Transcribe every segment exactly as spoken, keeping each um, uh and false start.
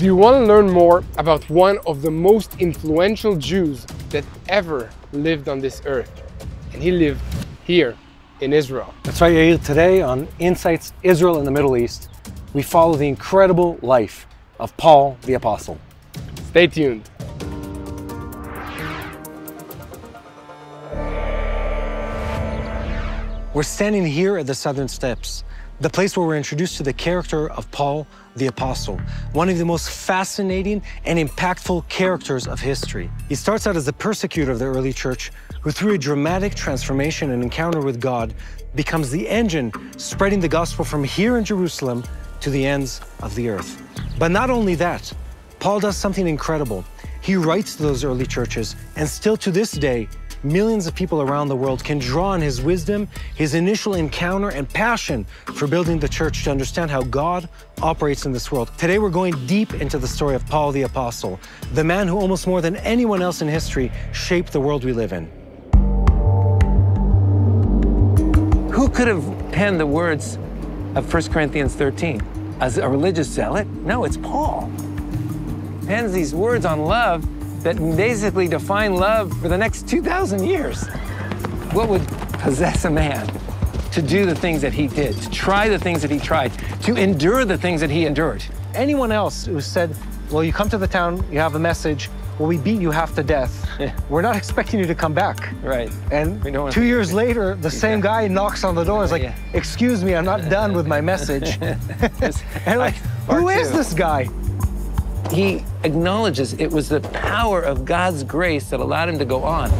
Do you want to learn more about one of the most influential Jews that ever lived on this earth? And he lived here in Israel. That's right, Yair. Today on Insights Israel and the Middle East, we follow the incredible life of Paul the Apostle. Stay tuned. We're standing here at the Southern Steps, the place where we're introduced to the character of Paul the Apostle, one of the most fascinating and impactful characters of history. He starts out as the persecutor of the early church, who through a dramatic transformation and encounter with God, becomes the engine spreading the gospel from here in Jerusalem to the ends of the earth. But not only that, Paul does something incredible. He writes to those early churches, and still to this day, millions of people around the world can draw on his wisdom, his initial encounter, and passion for building the church to understand how God operates in this world. Today, we're going deep into the story of Paul the Apostle, the man who almost more than anyone else in history shaped the world we live in. Who could have penned the words of First Corinthians thirteen? As a religious zealot? No, it's Paul. Pens these words on love that basically define love for the next two thousand years. What would possess a man to do the things that he did, to try the things that he tried, to endure the things that he endured? Anyone else who said, well, you come to the town, you have a message, well, we beat you half to death. We're not expecting you to come back. Right. And two years later, the same guy knocks on the door, is like, yeah. excuse me, I'm not done with my message. And like, who is this guy? He acknowledges it was the power of God's grace that allowed him to go on.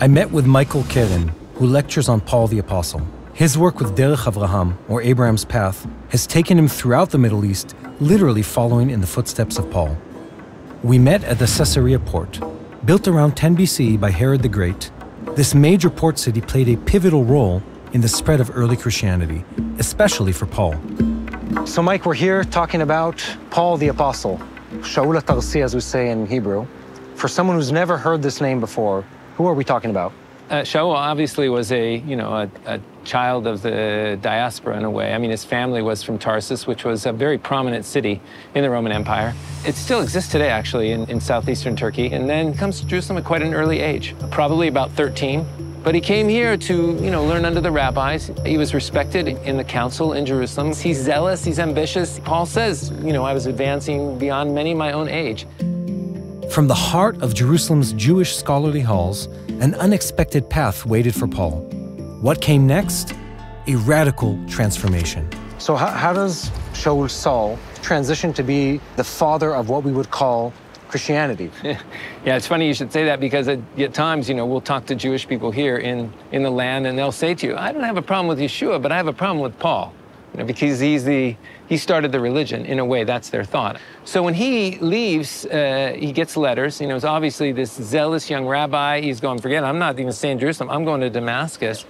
I met with Michael Keren, who lectures on Paul the Apostle. His work with Derech Avraham, or Abraham's Path, has taken him throughout the Middle East, literally following in the footsteps of Paul. We met at the Caesarea Port. Built around ten B C by Herod the Great, this major port city played a pivotal role in the spread of early Christianity, especially for Paul. So Mike, we're here talking about Paul the Apostle, Shaul Atarsi, as we say in Hebrew. For someone who's never heard this name before, who are we talking about? Uh, Shaul obviously was a, you know, a, a child of the diaspora in a way. I mean, his family was from Tarsus, which was a very prominent city in the Roman Empire. It still exists today, actually, in, in southeastern Turkey, and then comes to Jerusalem at quite an early age, probably about thirteen. But he came here to, you know, learn under the rabbis. He was respected in the council in Jerusalem. He's zealous, he's ambitious. Paul says, you know, I was advancing beyond many my own age. From the heart of Jerusalem's Jewish scholarly halls, an unexpected path waited for Paul. What came next? A radical transformation. So how, how does Shaul Saul transition to be the father of what we would call Christianity? Yeah, it's funny you should say that, because at, at times, you know, we'll talk to Jewish people here in, in the land, and they'll say to you, I don't have a problem with Yeshua, but I have a problem with Paul, you know, because he's the, he started the religion. In a way, that's their thought. So when he leaves, uh, he gets letters. You know, it's obviously this zealous young rabbi. He's going, forget it, I'm not even staying in Jerusalem. I'm going to Damascus.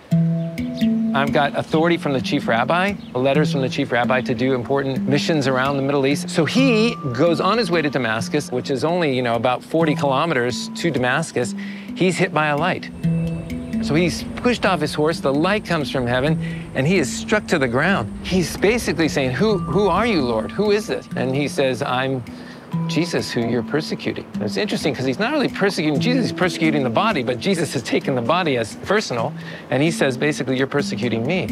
I've got authority from the chief rabbi, letters from the chief rabbi to do important missions around the Middle East. So he goes on his way to Damascus, which is only, you know, about forty kilometers to Damascus. He's hit by a light. So he's pushed off his horse, the light comes from heaven, and he is struck to the ground. He's basically saying, who, who are you, Lord? Who is this? And he says, I'm Jesus, who you're persecuting. And it's interesting because he's not really persecuting Jesus, he's persecuting the body, but Jesus has taken the body as personal, and he says, basically, you're persecuting me.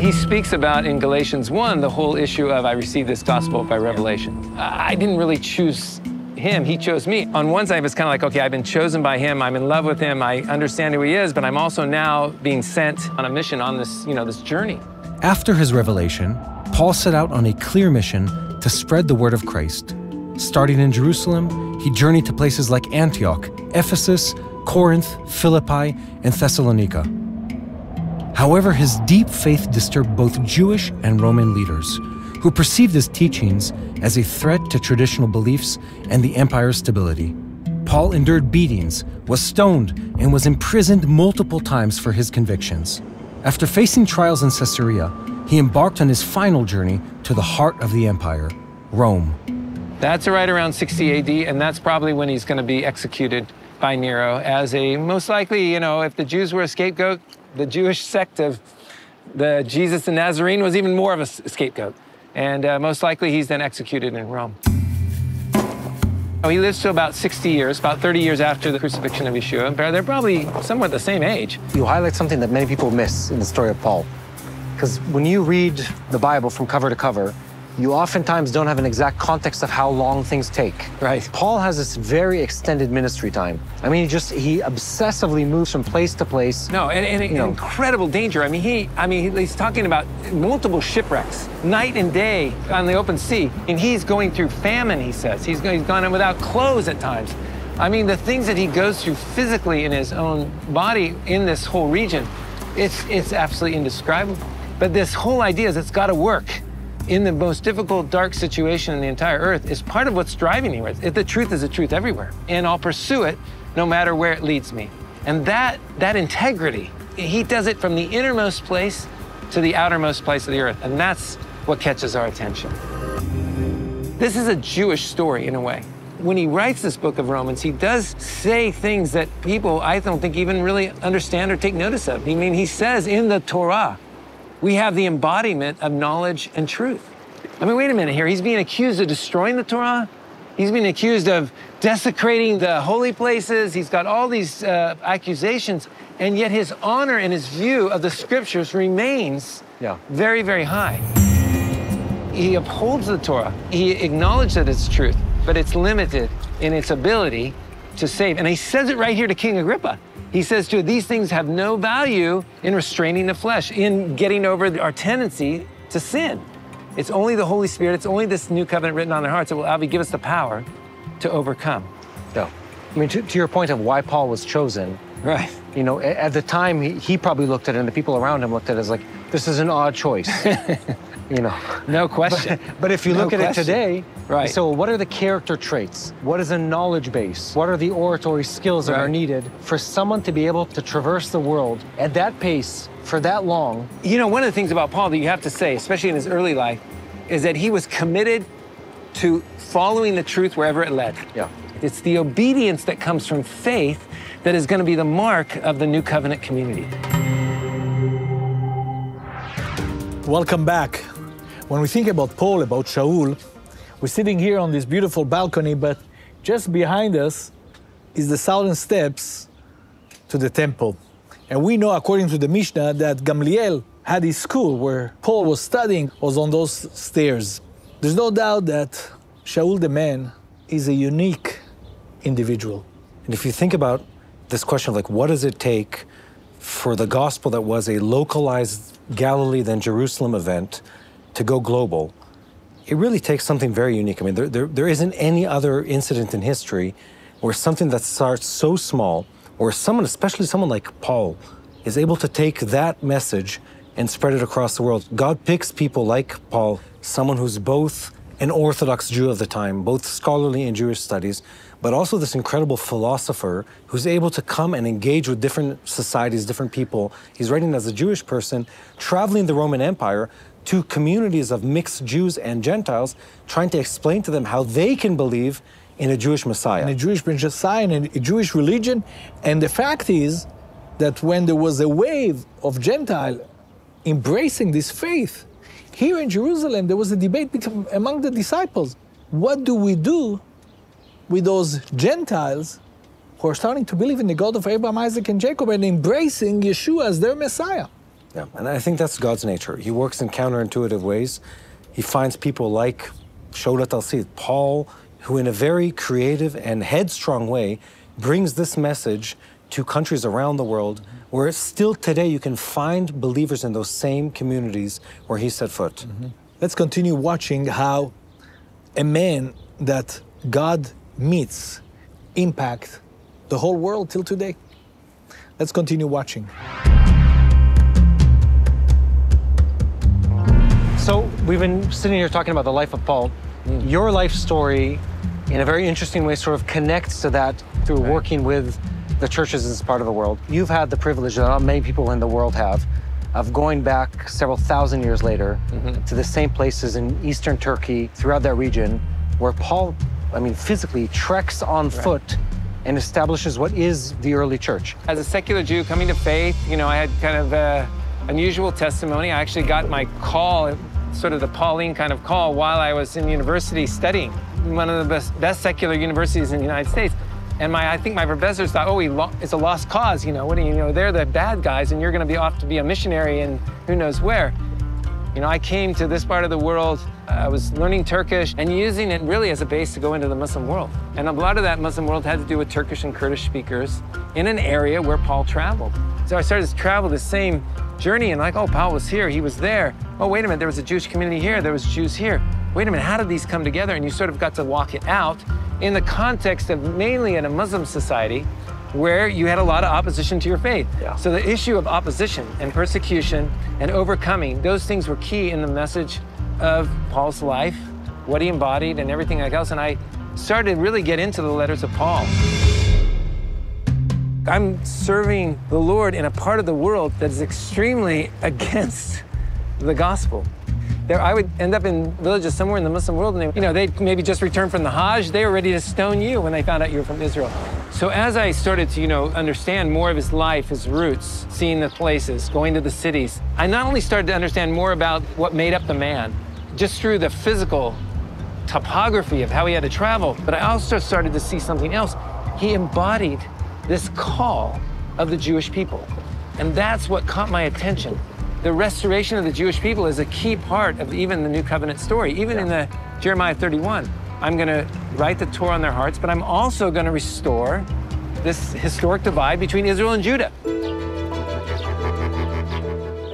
He speaks about, in Galatians one, the whole issue of, I received this gospel by revelation. I didn't really choose him, he chose me. On one side, it's kind of like, okay, I've been chosen by him, I'm in love with him, I understand who he is, but I'm also now being sent on a mission on this, you know, this journey. After his revelation, Paul set out on a clear mission to spread the word of Christ. Starting in Jerusalem, he journeyed to places like Antioch, Ephesus, Corinth, Philippi, and Thessalonica. However, his deep faith disturbed both Jewish and Roman leaders, who perceived his teachings as a threat to traditional beliefs and the empire's stability. Paul endured beatings, was stoned, and was imprisoned multiple times for his convictions. After facing trials in Caesarea, he embarked on his final journey to the heart of the empire, Rome. That's right around sixty A D, and that's probably when he's going to be executed by Nero as a, most likely, you know, if the Jews were a scapegoat, the Jewish sect of the Jesus the Nazarene was even more of a scapegoat. And uh, most likely he's then executed in Rome. He lives to about sixty years, about thirty years after the crucifixion of Yeshua. They're probably somewhat the same age. You highlight something that many people miss in the story of Paul. Because when you read the Bible from cover to cover, you oftentimes don't have an exact context of how long things take. Right. Paul has this very extended ministry time. I mean, he just, he obsessively moves from place to place. No, and, and, and incredible danger. I mean, he, I mean, he's talking about multiple shipwrecks, night and day on the open sea. And he's going through famine, he says. He's, he's gone in without clothes at times. I mean, the things that he goes through physically in his own body in this whole region, it's, it's absolutely indescribable. But this whole idea is it's got to work. In the most difficult, dark situation in the entire earth is part of what's driving me. The truth is the truth everywhere, and I'll pursue it no matter where it leads me. And that, that integrity, he does it from the innermost place to the outermost place of the earth, and that's what catches our attention. This is a Jewish story in a way. When he writes this book of Romans, he does say things that people, I don't think, even really understand or take notice of. I mean, he says in the Torah, we have the embodiment of knowledge and truth. I mean, wait a minute here. He's being accused of destroying the Torah. He's being accused of desecrating the holy places. He's got all these uh, accusations, and yet his honor and his view of the scriptures remains yeah. very, very high. He upholds the Torah. He acknowledges that it's truth, but it's limited in its ability to save. And he says it right here to King Agrippa. He says to it, these things have no value in restraining the flesh, in getting over our tendency to sin. It's only the Holy Spirit, it's only this new covenant written on their hearts that will obviously give us the power to overcome. No. I mean, to, to your point of why Paul was chosen, right? You know, at the time, he, he probably looked at it and the people around him looked at it as like, this is an odd choice, you know. No question. But, but if you no look question. at it today, right. So what are the character traits? What is a knowledge base? What are the oratory skills right. that are needed for someone to be able to traverse the world at that pace for that long? You know, one of the things about Paul that you have to say, especially in his early life, is that he was committed to following the truth wherever it led. Yeah. It's the obedience that comes from faith that is going to be the mark of the New Covenant community. Welcome back. When we think about Paul, about Shaul, we're sitting here on this beautiful balcony, but just behind us is the southern steps to the temple. And we know, according to the Mishnah, that Gamaliel had his school where Paul was studying, was on those stairs. There's no doubt that Shaul the man is a unique individual. And if you think about this question of like, what does it take for the gospel that was a localized Galilee then Jerusalem event to go global, it really takes something very unique. I mean, there, there, there isn't any other incident in history where something that starts so small, or someone, especially someone like Paul, is able to take that message and spread it across the world. God picks people like Paul, someone who's both an Orthodox Jew of the time, both scholarly in Jewish studies, but also this incredible philosopher who's able to come and engage with different societies, different people. He's writing as a Jewish person, traveling the Roman Empire to communities of mixed Jews and Gentiles, trying to explain to them how they can believe in a Jewish Messiah. In a Jewish Messiah, in a Jewish religion. And the fact is that when there was a wave of Gentile embracing this faith, here in Jerusalem, there was a debate among the disciples. What do we do with those Gentiles who are starting to believe in the God of Abraham, Isaac, and Jacob and embracing Yeshua as their Messiah? Yeah, and I think that's God's nature. He works in counterintuitive ways. He finds people like Shaul HaTalsit, Paul, who in a very creative and headstrong way brings this message to countries around the world where still today you can find believers in those same communities where he set foot. Mm-hmm. Let's continue watching how a man that God meets impact the whole world till today. Let's continue watching. So we've been sitting here talking about the life of Paul. Mm. Your life story, in a very interesting way, sort of connects to that through right. working with the churches in this part of the world. You've had the privilege that not many people in the world have of going back several thousand years later mm-hmm. to the same places in Eastern Turkey, throughout that region, where Paul I mean, physically treks on right. foot and establishes what is the early church. As a secular Jew coming to faith, you know, I had kind of uh, unusual testimony. I actually got my call, sort of the Pauline kind of call, while I was in university studying, one of the best, best secular universities in the United States. And my, I think my professors thought, oh, he lo it's a lost cause, you know, what do you know, they're the bad guys and you're gonna be off to be a missionary and who knows where. You know, I came to this part of the world, I was learning Turkish and using it really as a base to go into the Muslim world. And a lot of that Muslim world had to do with Turkish and Kurdish speakers in an area where Paul traveled. So I started to travel the same journey and like, oh, Paul was here, he was there. Oh, wait a minute, there was a Jewish community here, there was Jews here. Wait a minute, how did these come together? And you sort of got to walk it out in the context of mainly in a Muslim society where you had a lot of opposition to your faith. Yeah. So the issue of opposition and persecution and overcoming, those things were key in the message of Paul's life, what he embodied and everything else. And I started to really get into the letters of Paul. I'm serving the Lord in a part of the world that is extremely against the gospel. There, I would end up in villages somewhere in the Muslim world, and they, you know, they maybe just returned from the Hajj. They were ready to stone you when they found out you were from Israel. So as I started to, you know, understand more of his life, his roots, seeing the places, going to the cities, I not only started to understand more about what made up the man, just through the physical topography of how he had to travel, but I also started to see something else. He embodied this call of the Jewish people, and that's what caught my attention. The restoration of the Jewish people is a key part of even the New Covenant story. Even yeah. in the Jeremiah thirty-one, I'm going to write the Torah on their hearts, but I'm also going to restore this historic divide between Israel and Judah.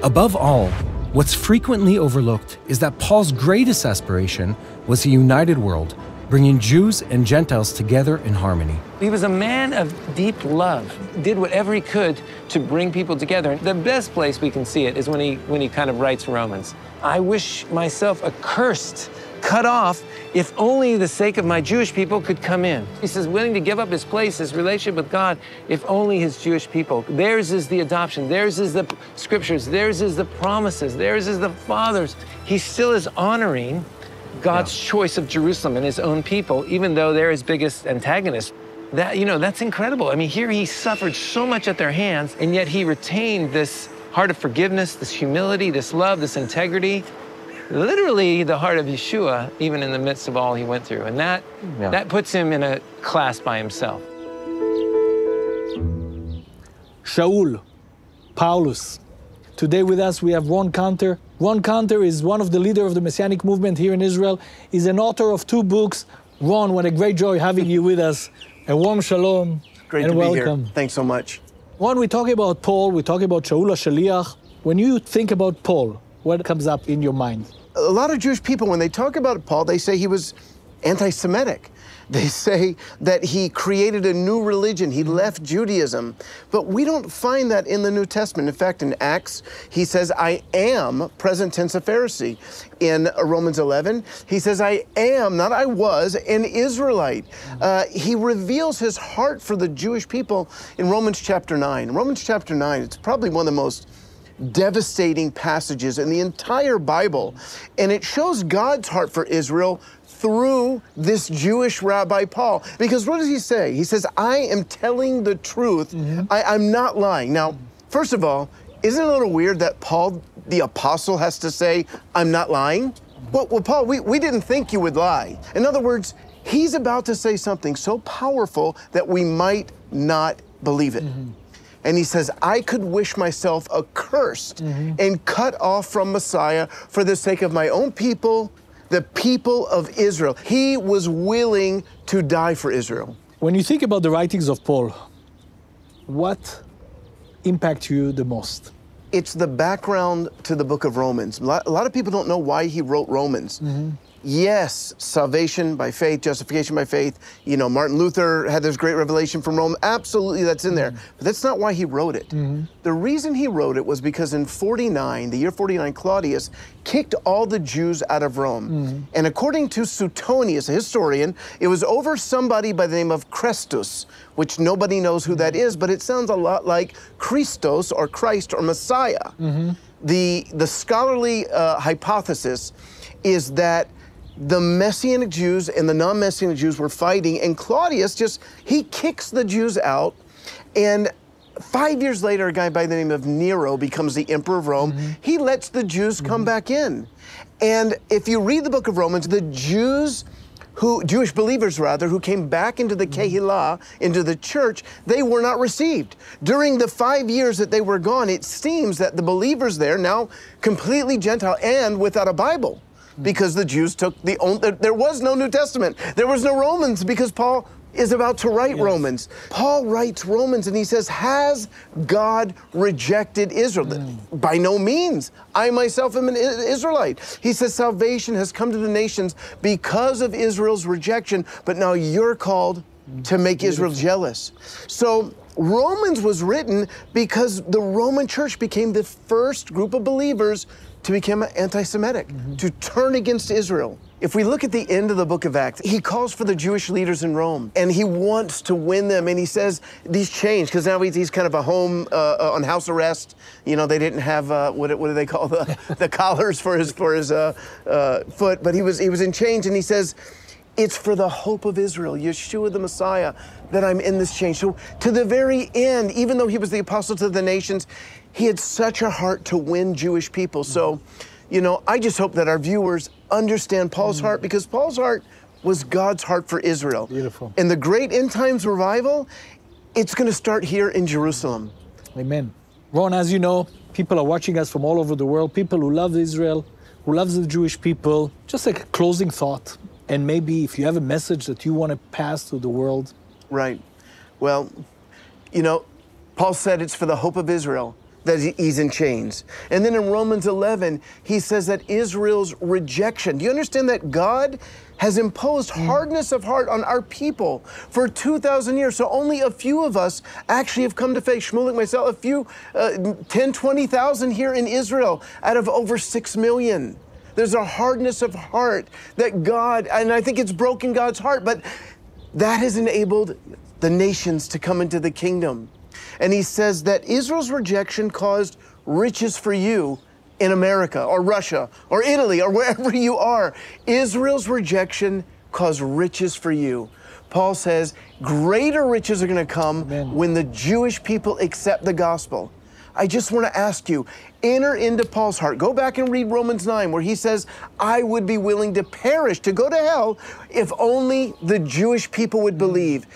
Above all, what's frequently overlooked is that Paul's greatest aspiration was a united world, bringing Jews and Gentiles together in harmony. He was a man of deep love, did whatever he could to bring people together. The best place we can see it is when he, when he kind of writes Romans. I wish myself accursed, cut off, if only the sake of my Jewish people could come in. He says, willing to give up his place, his relationship with God, if only his Jewish people. Theirs is the adoption, theirs is the scriptures, theirs is the promises, theirs is the fathers. He still is honoring God's yeah. choice of Jerusalem and his own people, even though they're his biggest antagonists. That, you know, that's incredible. I mean, here he suffered so much at their hands, and yet he retained this heart of forgiveness, this humility, this love, this integrity, literally the heart of Yeshua, even in the midst of all he went through. And that, yeah. that puts him in a class by himself. Shaul, Paulus. Today with us, we have Ron Cantor. Ron Cantor is one of the leaders of the Messianic movement here in Israel. He's an author of two books. Ron, what a great joy having you with us. A warm shalom. Great and to welcome. Be here. Thanks so much. Ron, we talk about Paul, we talk about Shaul HaSheliach. When you think about Paul, what comes up in your mind? A lot of Jewish people, when they talk about Paul, they say he was anti-Semitic. They say that he created a new religion. He left Judaism. But we don't find that in the New Testament. In fact, in Acts, he says, I am, present tense, a Pharisee. In Romans eleven, he says, I am, not I was, an Israelite. Uh, he reveals his heart for the Jewish people in Romans chapter nine. Romans chapter nine, it's probably one of the most devastating passages in the entire Bible. And it shows God's heart for Israel through this Jewish rabbi Paul. Because what does he say? He says, I am telling the truth. Mm-hmm. I, I'm not lying. Now, first of all, isn't it a little weird that Paul the Apostle has to say, I'm not lying? Well, well Paul, we, we didn't think you would lie. In other words, he's about to say something so powerful that we might not believe it. Mm-hmm. And he says, I could wish myself accursed mm-hmm. and cut off from Messiah for the sake of my own people, the people of Israel. He was willing to die for Israel. When you think about the writings of Paul, what impacts you the most? It's the background to the book of Romans. A lot of people don't know why he wrote Romans. Mm-hmm. Yes, salvation by faith, justification by faith. You know, Martin Luther had this great revelation from Rome. Absolutely, that's in there. Mm-hmm. But that's not why he wrote it. Mm-hmm. The reason he wrote it was because in forty-nine, the year forty-nine, Claudius kicked all the Jews out of Rome. Mm-hmm. And according to Suetonius, a historian, it was over somebody by the name of Christus, which nobody knows who mm-hmm. that is, but it sounds a lot like Christos or Christ or Messiah. Mm-hmm. The, the scholarly uh, hypothesis is that the Messianic Jews and the non-Messianic Jews were fighting, and Claudius just, he kicks the Jews out, and Five years later, a guy by the name of Nero becomes the emperor of Rome. Mm-hmm. He lets the Jews come mm-hmm. back in. And if you read the book of Romans, the Jews who, Jewish believers rather, who came back into the Kehillah, into the church, they were not received. During the five years that they were gone, it seems that the believers there, now completely Gentile and without a Bible, because the Jews took the only, there was no New Testament. There was no Romans because Paul is about to write yes. Romans. Paul writes Romans and he says, has God rejected Israel? Mm. By no means. I myself am an Israelite. He says, salvation has come to the nations because of Israel's rejection, but now you're called to make Beautiful. Israel jealous. So Romans was written because the Roman church became the first group of believers to become anti-Semitic, mm-hmm. to turn against Israel. If we look at the end of the book of Acts, he calls for the Jewish leaders in Rome, and he wants to win them, and he says these change, because now he's kind of a home, uh, on house arrest. You know, they didn't have, uh, what, what do they call the, the collars for his, for his uh, uh, foot, but he was, he was in chains, and he says, it's for the hope of Israel, Yeshua the Messiah, that I'm in this change. So to the very end, even though he was the apostle to the nations, he had such a heart to win Jewish people. So, you know, I just hope that our viewers understand Paul's heart, because Paul's heart was God's heart for Israel. Beautiful. And the great end times revival, it's going to start here in Jerusalem. Amen. Ron, as you know, people are watching us from all over the world, people who love Israel, who love the Jewish people. Just like a closing thought. And maybe if you have a message that you want to pass to the world. Right. Well, you know, Paul said it's for the hope of Israel that he's in chains. And then in Romans eleven, he says that Israel's rejection. Do you understand that God has imposed mm. hardness of heart on our people for two thousand years? So only a few of us actually have come to faith. Shmulik, myself, a few, uh, ten, twenty thousand here in Israel out of over six million. There's a hardness of heart that God, and I think it's broken God's heart, but that has enabled the nations to come into the kingdom. And he says that Israel's rejection caused riches for you in America or Russia or Italy or wherever you are. Israel's rejection caused riches for you. Paul says greater riches are going to come Amen. When the Jewish people accept the gospel. I just want to ask you, enter into Paul's heart. Go back and read Romans nine, where he says, I would be willing to perish, to go to hell, if only the Jewish people would believe.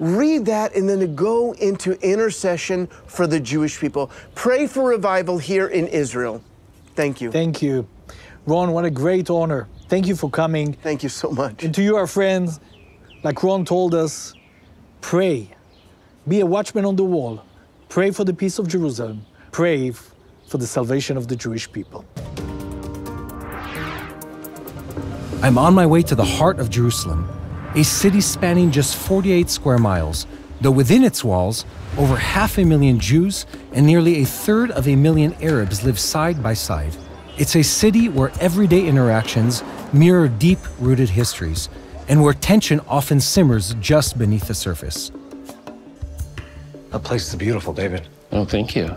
Read that and then to go into intercession for the Jewish people. Pray for revival here in Israel. Thank you. Thank you. Ron, what a great honor. Thank you for coming. Thank you so much. And to you, our friends, like Ron told us, pray. Be a watchman on the wall. Pray for the peace of Jerusalem. Pray for the salvation of the Jewish people. I'm on my way to the heart of Jerusalem, a city spanning just forty-eight square miles, though within its walls, over half a million Jews and nearly a third of a million Arabs live side by side. It's a city where everyday interactions mirror deep-rooted histories, and where tension often simmers just beneath the surface. The place is beautiful, David. Oh, thank you.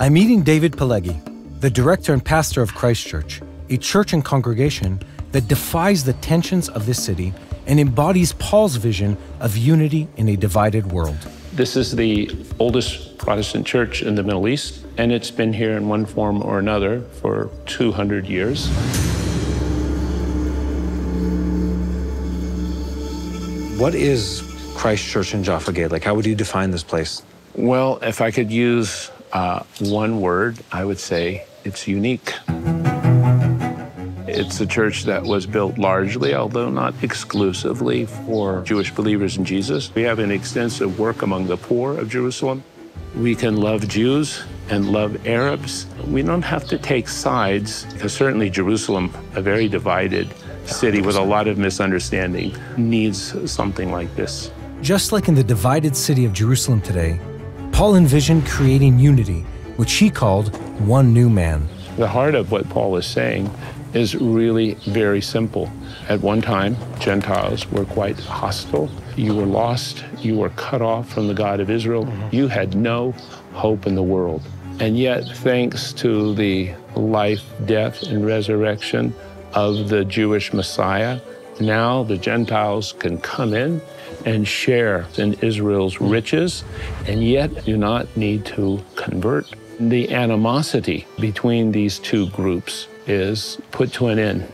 I'm meeting David Peleggi, the director and pastor of Christ Church, a church and congregation that defies the tensions of this city and embodies Paul's vision of unity in a divided world. This is the oldest Protestant church in the Middle East, and it's been here in one form or another for two hundred years. What is Christ Church in Jaffa Gate? Like, how would you define this place? Well, if I could use uh, one word, I would say it's unique. It's a church that was built largely, although not exclusively, for Jewish believers in Jesus. We have an extensive work among the poor of Jerusalem. We can love Jews and love Arabs. We don't have to take sides, because certainly Jerusalem, a very divided city with a lot of misunderstanding, needs something like this. Just like in the divided city of Jerusalem today, Paul envisioned creating unity, which he called one new man. The heart of what Paul is saying is really very simple. At one time, Gentiles were quite hostile. You were lost. You were cut off from the God of Israel. You had no hope in the world. And yet, thanks to the life, death, and resurrection of the Jewish Messiah, Now the Gentiles can come in and share in Israel's riches, and yet do not need to convert. The animosity between these two groups is put to an end,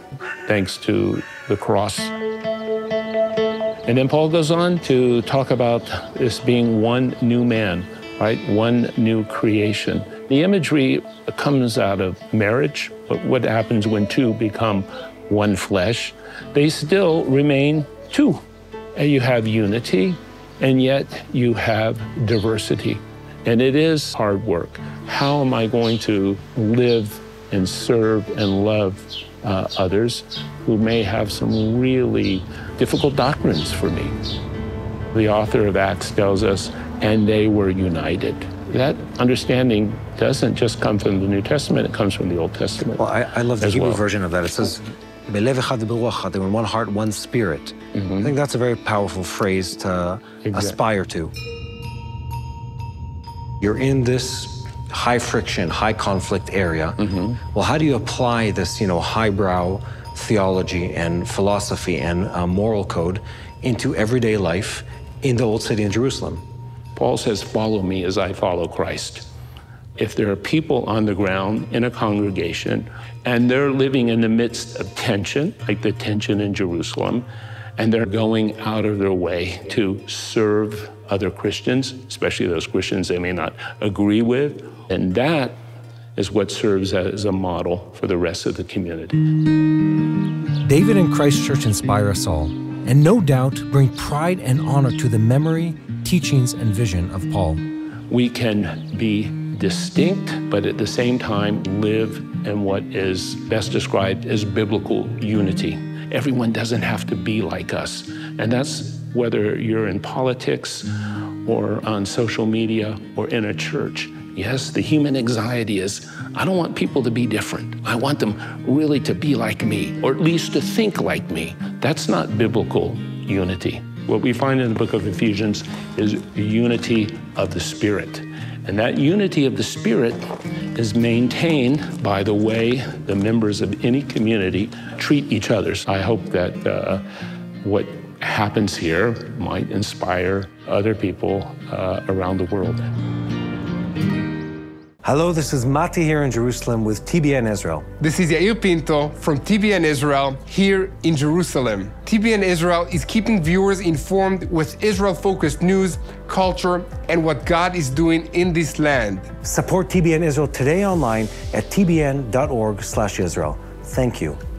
thanks to the cross. And then Paul goes on to talk about this being one new man, right? One new creation. The imagery comes out of marriage, but what happens when two become one flesh? They still remain two. And you have unity, and yet you have diversity. And it is hard work. How am I going to live and serve and love uh, others who may have some really difficult doctrines for me? The author of Acts tells us, and they were united. That understanding doesn't just come from the New Testament, it comes from the Old Testament. Well, I, I love the Hebrew well. version of that. It says, they were in one heart, one spirit. Mm-hmm. I think that's a very powerful phrase to exactly. aspire to. You're in this high friction, high conflict area. Mm-hmm. Well, how do you apply this, you know, highbrow theology and philosophy and uh, moral code into everyday life in the old city in Jerusalem? Paul says, follow me as I follow Christ. If there are people on the ground in a congregation and they're living in the midst of tension, like the tension in Jerusalem, and they're going out of their way to serve other Christians, especially those Christians they may not agree with, and that is what serves as a model for the rest of the community. David and Christ Church inspire us all, and no doubt bring pride and honor to the memory, teachings, and vision of Paul. We can be distinct, but at the same time live in what is best described as biblical unity. Everyone doesn't have to be like us. And that's whether you're in politics or on social media or in a church. Yes, the human anxiety is, I don't want people to be different. I want them really to be like me, or at least to think like me. That's not biblical unity. What we find in the book of Ephesians is the unity of the Spirit. And that unity of the Spirit is maintained by the way the members of any community treat each other. So I hope that uh, what happens here might inspire other people uh, around the world. Hello, this is Mati here in Jerusalem with T B N Israel. This is Yair Pinto from T B N Israel here in Jerusalem. T B N Israel is keeping viewers informed with Israel-focused news, culture, and what God is doing in this land. Support T B N Israel today online at t b n dot org slash Israel. Thank you.